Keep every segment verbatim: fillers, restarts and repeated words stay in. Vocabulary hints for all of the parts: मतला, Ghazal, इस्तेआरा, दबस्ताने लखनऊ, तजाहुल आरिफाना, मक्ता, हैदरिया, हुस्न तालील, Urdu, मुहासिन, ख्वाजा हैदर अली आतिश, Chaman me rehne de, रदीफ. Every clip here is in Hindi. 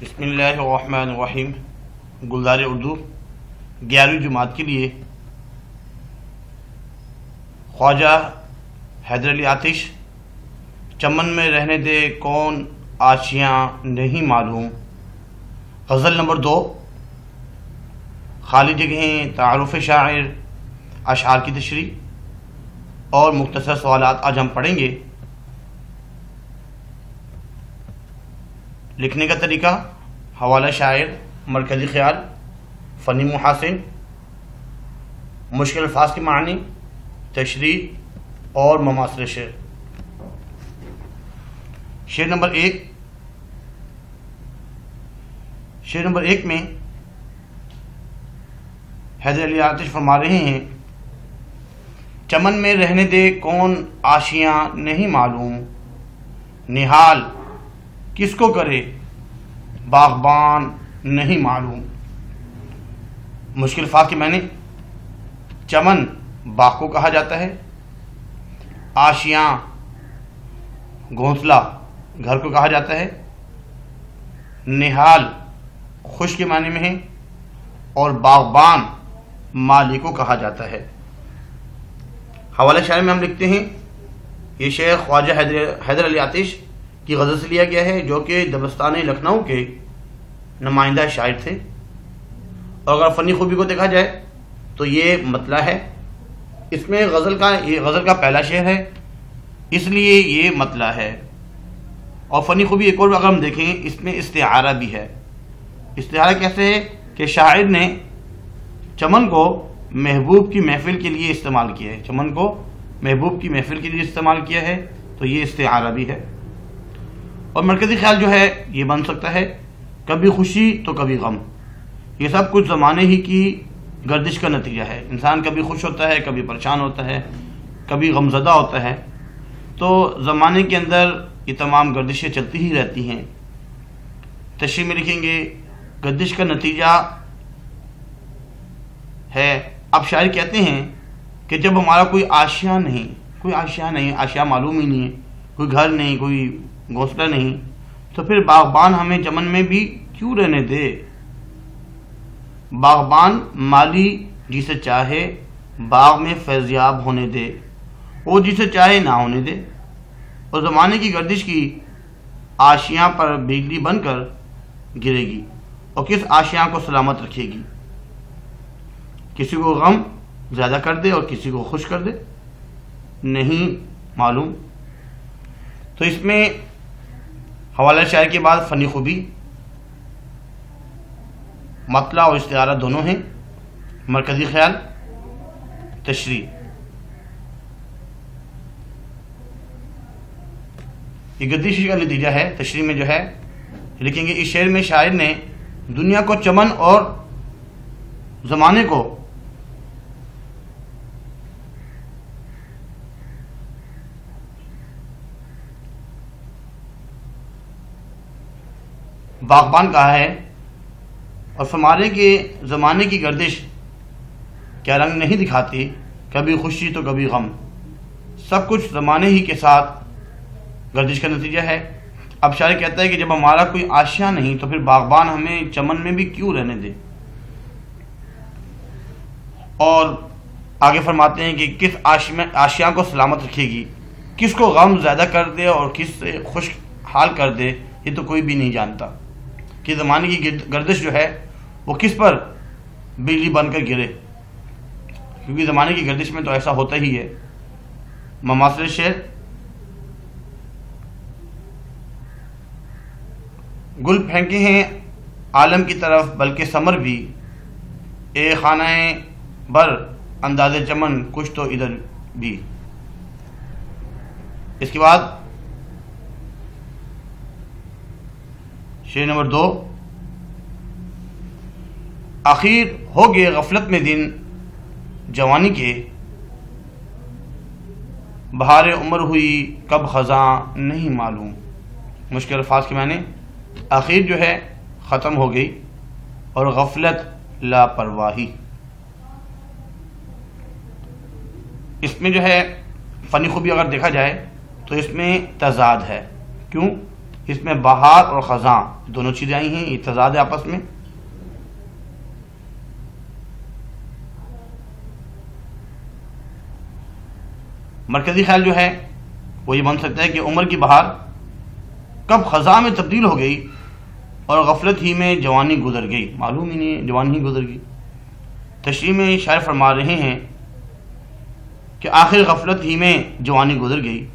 बिस्मिल्लाहिर्रहमानिर्रहीम। गुलजार उर्दू ग्यारहवीं जुमात के लिए ख्वाजा हैदर अली आतिश। चमन में रहने दे कौन आशियाँ नहीं मालूम। गज़ल नंबर दो। खाली जगहें, तारुफ शायर, अशार की तशरीह और मुख्तसर सवालात आज हम पढ़ेंगे। लिखने का तरीका: हवाला शायर, मरकज़ी ख्याल, फ़नी मुहासिन, मुश्किल अल्फाज के मानी, तशरीह और ममासले शेर। शेर नंबर एक। शेर नंबर एक में हैदर अली आतिश फरमा रहे हैं, चमन में रहने दे कौन आशियाँ नहीं मालूम, निहाल किसको करे बागबान नहीं मालूम। मुश्किल फाक के माने: चमन बाग को कहा जाता है, आशियाँ घोंसला घर को कहा जाता है, निहाल खुश के माने में है और बागबान माली को कहा जाता है। हवाला शायर में हम लिखते हैं, ये शेर ख्वाजा हैदर हैदर अली आतिश की गज़ल से लिया गया है, जो कि दबस्ताने लखनऊ के नुमाइंदा शायर थे। और अगर फ़नी खूबी को देखा जाए तो ये मतला है। इसमें गज़ल का ये गज़ल का पहला शेर है, इसलिए ये मतला है। और फ़नी खूबी एक और अगर हम देखें, इसमें इस्तेआरा भी है। इस्तेआरा कैसे है कि शायर ने चमन को महबूब की महफिल के लिए इस्तेमाल किया है। चमन को महबूब की महफिल के लिए इस्तेमाल किया है, तो ये इस्तेआरा भी है। और मरकज़ी ख्याल जो है ये बन सकता है कभी खुशी तो कभी गम। ये सब कुछ ज़माने ही की गर्दिश का नतीजा है। इंसान कभी खुश होता है, कभी परेशान होता है, कभी गमज़दा होता है। तो ज़माने के अंदर ये तमाम गर्दिशें चलती ही रहती हैं। तशरीह में लिखेंगे, गर्दिश का नतीजा है। अब शायर कहते हैं कि जब हमारा कोई आशिया नहीं, कोई आशिया नहीं, आशिया मालूम ही नहीं है, कोई घर नहीं, कोई घोंसला नहीं, तो फिर बागबान हमें चमन में भी क्यों रहने दे। बागबान माली जिसे चाहे बाग में फैज़याब होने दे, वो जिसे चाहे ना होने दे। और ज़माने की गर्दिश की आशियाँ पर बिजली बनकर गिरेगी और किस आशियाँ को सलामत रखेगी। किसी को गम ज़्यादा कर दे और किसी को खुश कर दे, नहीं मालूम। तो इसमें हवाला शायर के बाद फ़नी खूबी, मतला और इस्तेआरा दोनों हैं, मरकज़ी ख्याल, तशरीह। ये गर्दिश का नतीजा है। तशरीह में जो है लिखेंगे, इस शेर में शायर ने दुनिया को चमन और ज़माने को बागबान कहा है। और फरमाने के ज़माने की गर्दिश क्या रंग नहीं दिखाती, कभी खुशी तो कभी गम। सब कुछ ज़माने ही के साथ गर्दिश का नतीजा है। अब शायर कहता है कि जब हमारा कोई आशिया नहीं, तो फिर बागबान हमें चमन में भी क्यों रहने दे। और आगे फरमाते हैं कि किस आशिया को सलामत रखेगी, किसको गम ज़्यादा कर दे और किस से खुश हाल कर दे, ये तो कोई भी नहीं जानता कि ज़माने की गर्दिश जो है वो किस पर बिजली बनकर गिरे, क्योंकि ज़माने की गर्दिश में तो ऐसा होता ही है। ममासले शेर: गुल फेंके हैं आलम की तरफ बल्कि समर भी, ए खानाए बर अंदाज़े चमन कुछ तो इधर भी। इसके बाद शेर नंबर दो। आखिर हो गए गफलत में दिन जवानी के, बहार उम्र हुई कब खज़ां नहीं मालूम। मुश्किल अल्फाज के माने: आखिर जो है ख़त्म हो गई और गफलत लापरवाही। इसमें जो है फ़नी खूबी अगर देखा जाए तो इसमें तजाद है। क्यों? इसमें बहार और खजां दोनों चीजें आई हैं, इत्तज़ाद है आपस में। मरकजी ख्याल जो है वो ये बन सकता है कि उम्र की बहार कब खजां में तब्दील हो गई और गफलत ही में जवानी गुजर गई, मालूम ही नहीं, जवानी ही गुजर गई। तशरीह में शायर फरमा रहे हैं कि आखिर गफलत ही में जवानी गुजर गई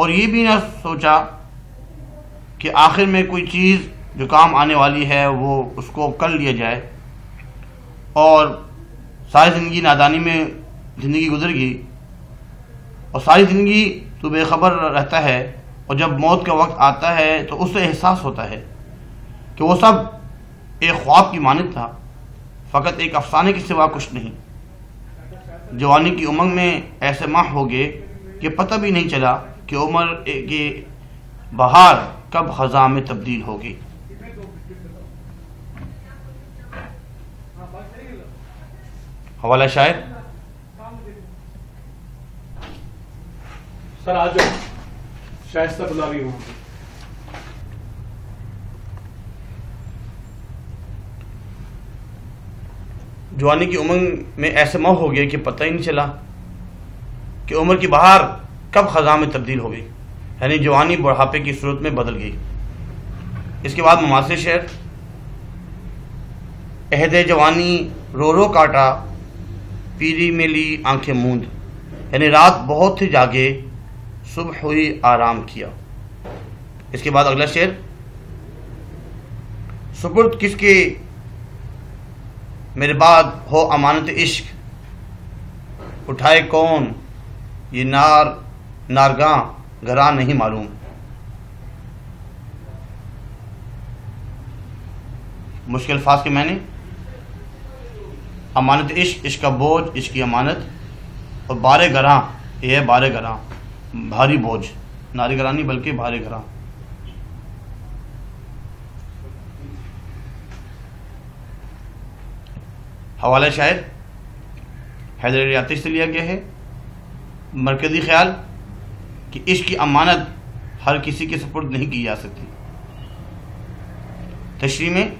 और ये भी ना सोचा कि आखिर में कोई चीज़ जो काम आने वाली है वो उसको कर लिया जाए, और सारी ज़िंदगी नादानी में ज़िंदगी गुजर गई और सारी ज़िंदगी तो बेखबर रहता है, और जब मौत का वक्त आता है तो उससे एहसास होता है कि वो सब एक ख्वाब की मानद था, फ़कत एक अफसाने के सिवा कुछ नहीं। जवानी की उमंग में ऐसे माह हो गए कि पता भी नहीं चला कि उम्र की बहार कब खज़ां में तब्दील हो गई। हवाला शायर। सर आज शायस्ता गुलाबी हूँ। जवानी की उमंग में ऐसे मौह हो गया कि पता ही नहीं चला कि उम्र की बहार कब खज़ां में तब्दील हो गई, यानी जवानी बुढ़ापे की सूरत में बदल गई। इसके बाद मुमासिल शेर। अहदे जवानी रो रो काटा, पीरी में ली आंखें मूंद, यानी रात बहुत थी जागे, सुबह हुई आराम किया। इसके बाद अगला शेर। सुपुर्द किसके मेरे बाद हो अमानत इश्क, उठाए कौन ये नार नारगा घरा नहीं मालूम। मुश्किल अल्फाज के मैंने अमानत इश्क, इश्क का बोझ, इश्क की अमानत, और बारे घरा, ये है बारे घरा, भारी बोझ, नारी घरा नहीं बल्कि भारी घरा। हवाला शायर हैदरिया हैदर आतिश से लिया गया है। मरकजी ख्याल कि इश्क की अमानत हर किसी के सुपुर्द नहीं की जा सकती। तशरीह में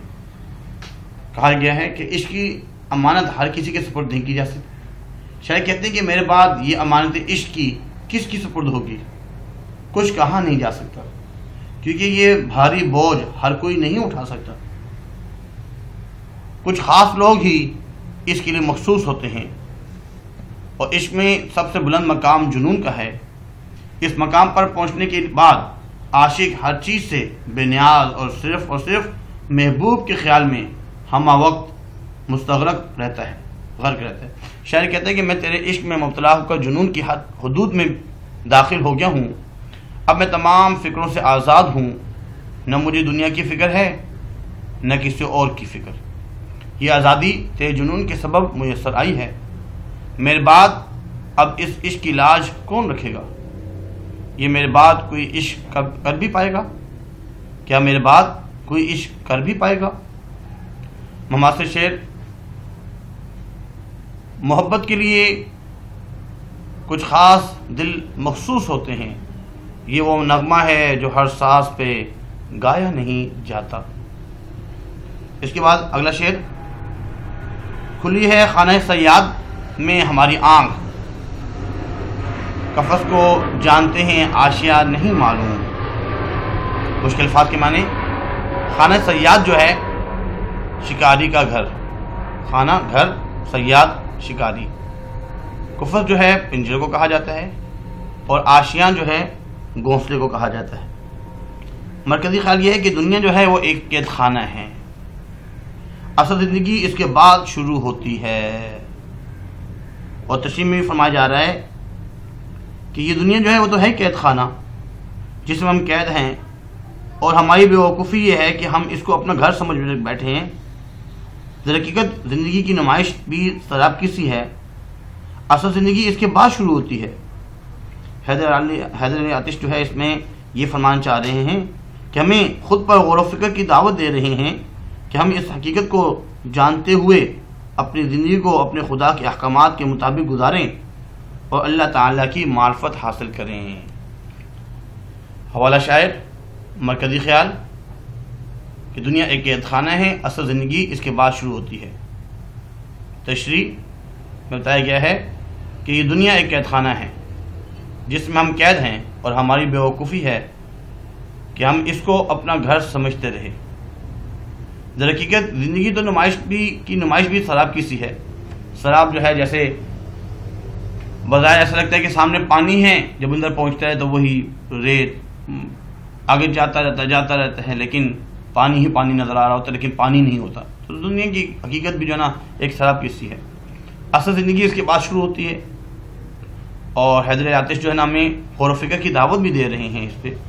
कहा गया है कि इश्क की अमानत हर किसी के सुपुर्द नहीं की जा सकती। शायर कहते हैं कि मेरे बाद ये अमानत इश्क की किस की सुपुर्द होगी, कुछ कहा नहीं जा सकता, क्योंकि ये भारी बोझ हर कोई नहीं उठा सकता। कुछ ख़ास लोग ही इसके लिए मखसूस होते हैं, और इसमें सबसे बुलंद मकाम जुनून का है। इस मकाम पर पहुंचने के बाद आशिक हर चीज़ से बेनियाज और सिर्फ और सिर्फ महबूब के ख्याल में हमा वक्त मुस्तग़रक़ रहता है, गर्क रहता है। शायर कहते हैं कि मैं तेरे इश्क में मुब्तला होकर जुनून की हदूद में दाखिल हो गया हूँ। अब मैं तमाम फ़िक्रों से आज़ाद हूँ, न मुझे दुनिया की फ़िक्र है न किसी और की फ़िक्र। ये आज़ादी तेरे जुनून के सबब मुयसर आई है। मेरे बाद अब इस इश्क की लाज कौन रखेगा, ये मेरे बाद कोई इश्क कर भी पाएगा, क्या मेरे बाद कोई इश्क कर भी पाएगा। ममासे शेर। मोहब्बत के लिए कुछ ख़ास दिल मखसूस होते हैं, ये वो नगमा है जो हर सांस पे गाया नहीं जाता। इसके बाद अगला शेर। खुली है खाना सयाद में हमारी आँख, कफस को जानते हैं आशिया नहीं मालूम। मुश्किल अल्फाज के माने खाना सयाद जो है शिकारी का घर, खाना घर, सयाद शिकारी। कफस जो है पिंजरे को कहा जाता है और आशिया जो है घोंसले को कहा जाता है। मरकज़ी ख्याल ये है कि दुनिया जो है वो एक कैद खाना है, असल ज़िंदगी इसके बाद शुरू होती है। और तशरीह में भी फरमाया जा रहा है कि ये दुनिया जो है वो तो है कैद खाना जिसमें हम कैद हैं, और हमारी बेवकूफ़ी ये है कि हम इसको अपना घर समझ बैठे हैं। दरअक़ीक़त ज़िंदगी की नुमाइश भी शराब की सी है, असल ज़िंदगी इसके बाद शुरू होती है। हैदर अली हैदर अली आतिश जो है इसमें ये फरमाना चाह रहे हैं कि हमें ख़ुद पर गौर व फिक्र की दावत दे रहे हैं कि हम इस हकीकत को जानते हुए अपनी ज़िंदगी को अपने खुदा के अहकामात के मुताबिक गुजारें और अल्लाह ताला की मार्फत हासिल करें। हवाला शायर मरकज़ी ख्याल कि दुनिया एक कैद खाना है, असल ज़िंदगी इसके बाद शुरू होती है। तशरीह में बताया गया है कि ये दुनिया एक कैद खाना है जिसमें हम कैद हैं और हमारी बेवकूफ़ी है कि हम इसको अपना घर समझते रहे। दरअसल ज़िंदगी तो नुमाइश भी की नुमाइश भी शराब की सी है। शराब जो है जैसे बाजार ऐसा लगता है कि सामने पानी है, जब अंदर पहुंचता है तो वही रेत आगे जाता जाता जाता रहता है, लेकिन पानी ही पानी नज़र आ रहा होता है, लेकिन पानी नहीं होता। तो दुनिया की हकीकत भी जो ना एक शराब की सी है, असल ज़िंदगी इसके बाद शुरू होती है। और हैदरिया आतिश जो है ना हमें गौर फ़िक्र की दावत भी दे रहे हैं इस पर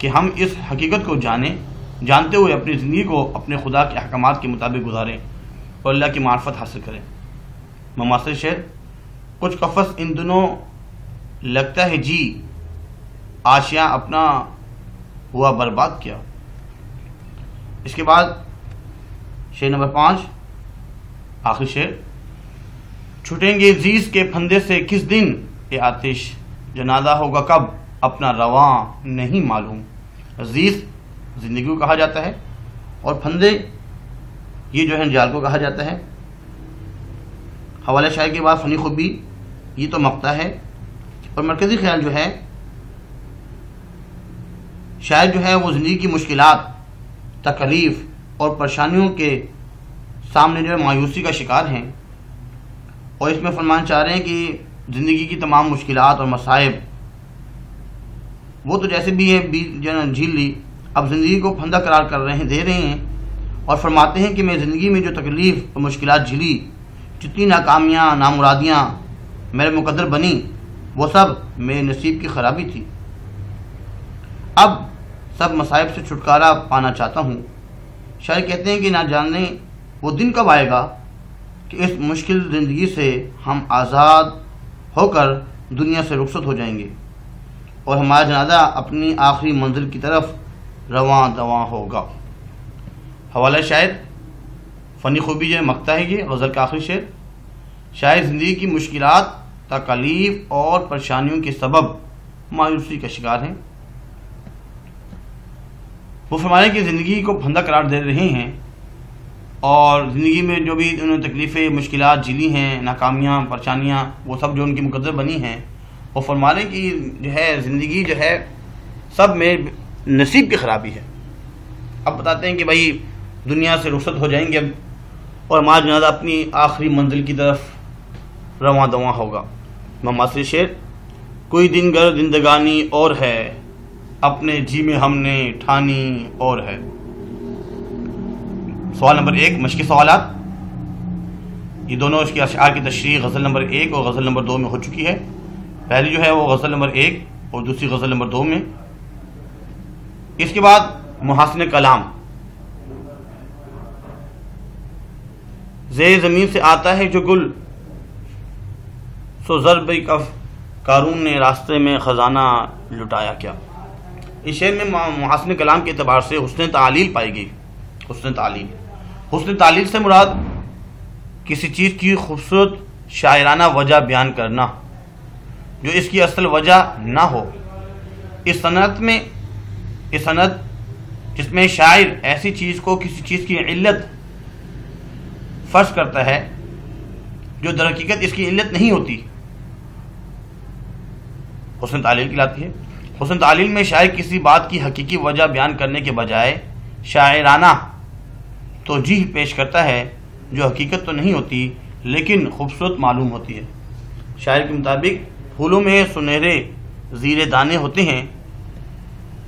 कि हम इस हकीकत को जानें, जानते हुए अपनी ज़िंदगी को अपने खुदा के अहकाम के मुताबिक गुजारें और अल्लाह की मार्फत हासिल करें। ममासिल शेर कुछ कफ़स इन दिनों लगता है जी आशिया अपना हुआ बर्बाद किया। इसके बाद शेर नंबर पाँच आखिरी शेर छुटेंगे जीज के फंदे से किस दिन ये आतिश, जनाजा होगा कब अपना रवां नहीं मालूम। जीज जिंदगी को कहा जाता है और फंदे ये जो है जाल को कहा जाता है। हवाला शायर के बाद फनी खूबी ये तो मक्ता है और मरकज़ी ख्याल जो है शायर जो है वो ज़िंदगी की मुश्किलात, तकलीफ़ और परेशानियों के सामने जो है मायूसी का शिकार हैं और इसमें फरमान चाह रहे हैं कि ज़िंदगी की तमाम मुश्किलात और मसाइब वो तो जैसे भी है जो है झील ली, अब ज़िंदगी को फंदा करार कर रहे हैं दे रहे हैं और फरमाते हैं कि मैं ज़िंदगी में जो तकलीफ़ और मुश्किलात झिली, जितनी नाकामियाँ नामुरादियाँ मेरे मुकद्दर बनी वो सब मेरे नसीब की ख़राबी थी। अब सब मसाइब से छुटकारा पाना चाहता हूँ। शायर कहते हैं कि ना जाने वो दिन कब आएगा कि इस मुश्किल ज़िंदगी से हम आज़ाद होकर दुनिया से रुखसत हो जाएंगे और हमारा जनाजा अपनी आखिरी मंजिल की तरफ रवां दवां होगा। हवाला शायर फ़नी खूबी जो मकता है ये गज़ल का आखिरी शेर शायर ज़िंदगी की मुश्किलात, तकलीफ़ और परेशानियों के सबब मायूसी का शिकार हैं। वो फरमाए कि ज़िंदगी को फंदा करार दे रहे हैं और ज़िंदगी में जो भी उन्होंने तकलीफ़ें मुश्किलात झेली हैं, नाकामियाँ परेशानियाँ वो सब जो उनकी मुकद्दर बनी हैं और फरमाए कि जो है ज़िंदगी जो है सब में नसीब की ख़राबी है। अब बताते हैं कि भाई दुनिया से रुखसत हो जाएंगे अब और हमारा जनाजा अपनी आखिरी मंजिल की तरफ रवां दवां होगा। ममासिल शेर कोई दिन गर जिंदगानी और है, अपने जी में हमने ठानी और है। सवाल नंबर एक मश्की सवालात ये दोनों इसके अशआर की तशरीह गज़ल नंबर एक और गज़ल नंबर दो में हो चुकी है। पहली जो है वो गज़ल नंबर एक और दूसरी गज़ल नंबर दो में। इसके बाद मुहासिन कलाम ज़े ज़मीन से आता है जो गुल, सो ज़रब कफ कारून ने रास्ते में ख़जाना लुटाया क्या। इस शेर में मुहासिन कलाम के अतबार से हुस्न तालील पाई गई। हुस्न तालील हुस्न तालील से मुराद किसी चीज़ की खूबसूरत शायराना वजह बयान करना जो इसकी असल वजह ना हो। इस सनत में इस सनत जिसमें शायर ऐसी चीज़ को किसी चीज़ की इल्लत फर्ज करता है जो दरहकीकत इसकी इल्लत नहीं होती, हुस्न तालील कहलाती है। हुस्न तालील में शायर किसी बात की हकीकी वजह बयान करने के बजाय शायराना तो जी पेश करता है जो हकीकत तो नहीं होती लेकिन खूबसूरत मालूम होती है। शायर के मुताबिक फूलों में सुनहरे ज़ीरे दाने होते हैं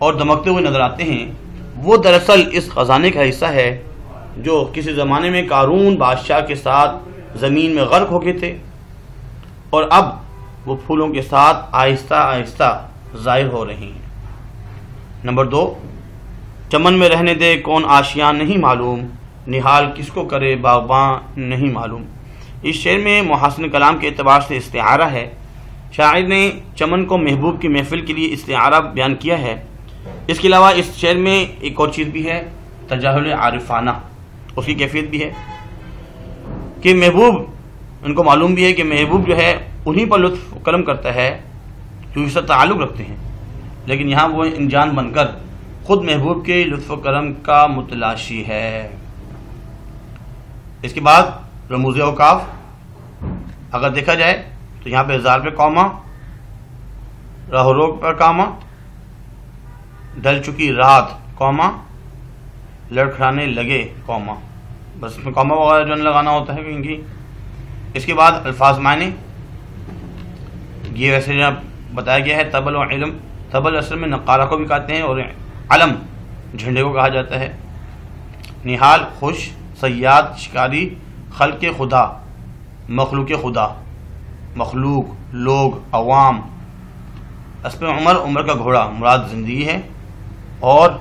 और दमकते हुए नज़र आते हैं, वो दरअसल इस ख़जाने का हिस्सा है जो किसी ज़माने में कारून बादशाह के साथ ज़मीन में गर्क हो गए थे और अब वो फूलों के साथ आहिस्ता आहिस्ता ज़ाहिर हो रही हैं। नंबर दो चमन में रहने दे कौन आशियाँ नहीं मालूम, निहाल किसको करे बागबां नहीं मालूम। इस शेर में मुहासिन कलाम के एतबार से इस्तेआरा है। शायर ने चमन को महबूब की महफिल के लिए इस्तेआरा बयान किया है। इसके अलावा इस शेर में एक और चीज़ भी है तजाहुल आरिफाना, उसकी कैफियत भी है कि महबूब उनको मालूम भी है कि महबूब जो है उन्हीं पर लुत्फ़ करम करता है जो इससे ताल्लुक़ रखते हैं, लेकिन यहाँ वो अनजान बनकर खुद महबूब के लुत्फ करम का मुतलाशी है। इसके बाद रमूज औकाफ अगर देखा जाए तो यहाँ पे इज़हार पे कौमा, राह रोक पर कामा, ढल चुकी रात कौमा, लड़खड़ाने लगे कौमा, बस इसमें कौमा वगैरह जो लगाना होता है क्योंकि। इसके बाद अल्फाज माने, ये वैसे यहाँ बताया गया है तबल और इलम, तबल असल में नकारा को भी कहते हैं और अलम झंडे को कहा जाता है। निहाल खुश, सयाद शिकारी, खल्के खुदा मखलूक खुदा, मखलूक लोग अवाम। अस्म उमर उम्र का घोड़ा, मुराद ज़िंदगी है। और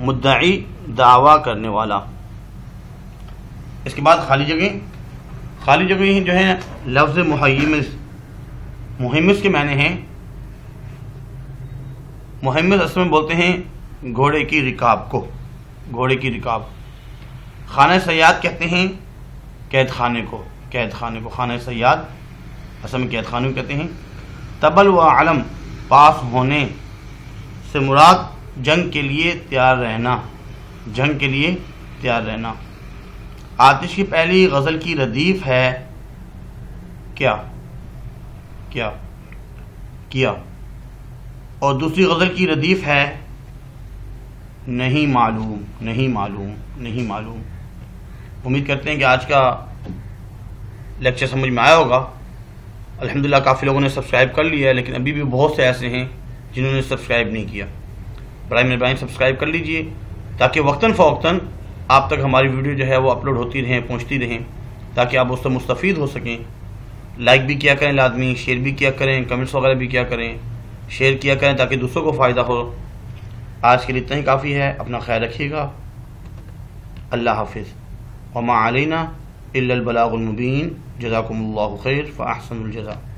मुद्दई दावा करने वाला। इसके बाद खाली जगह, खाली जगह जो है लफ्ज़ मुहैमिस, मुहैमिस के माने हैं, मुहैमिस असल में बोलते हैं घोड़े की रिकाब को, घोड़े की रिकाब। खाने सयाद कहते हैं कैद खाने को, कैद खाने को खाने सयाद असल में कैद खाने को कहते हैं। तबल व आलम पास होने से मुराद जंग के लिए तैयार रहना, जंग के लिए तैयार रहना। आतिश की पहली गज़ल की रदीफ है क्या क्या किया, और दूसरी गज़ल की रदीफ है नहीं मालूम, नहीं मालूम, नहीं मालूम। उम्मीद करते हैं कि आज का लेक्चर समझ में आया होगा। अल्हम्दुलिल्लाह काफ़ी लोगों ने सब्सक्राइब कर लिया है, लेकिन अभी भी बहुत से ऐसे हैं जिन्होंने सब्सक्राइब नहीं किया। बराए मेहरबानी सब्सक्राइब कर लीजिए ताकि वक्तन फ़वक्तन आप तक हमारी वीडियो जो है वो अपलोड होती रहें, पहुँचती रहें, ताकि आप उससे मुस्तफ़ीद हो सकें। लाइक भी किया करें लाजमी, शेयर भी किया करें, कमेंट्स वगैरह भी किया करें, शेयर किया करें ताकि दूसरों को फ़ायदा हो। आज के लिए इतना ही काफ़ी है। अपना ख्याल रखिएगा। अल्लाह हाफिज़। वमा अलैना इल्ला अल बलागुल मुबीन। जज़ाकुमुल्लाहु खैर व अहसनुल जज़ा।